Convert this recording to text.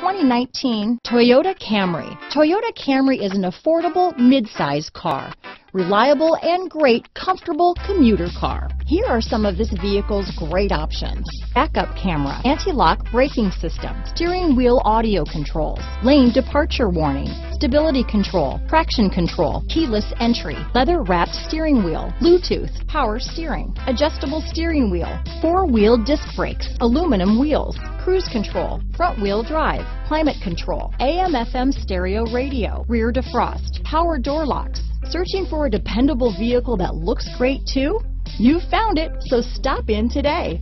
2019 Toyota Camry. Toyota Camry is an affordable mid-size car. Reliable and great comfortable commuter car. Here are some of this vehicle's great options: backup camera, anti-lock braking system, steering wheel audio controls, lane departure warning, stability control, traction control, keyless entry, leather wrapped steering wheel, Bluetooth, power steering, adjustable steering wheel, four-wheel disc brakes, aluminum wheels, cruise control, front wheel drive, climate control, AM/FM stereo radio, rear defrost, power door locks. Searching for a dependable vehicle that looks great too? You found it, so stop in today.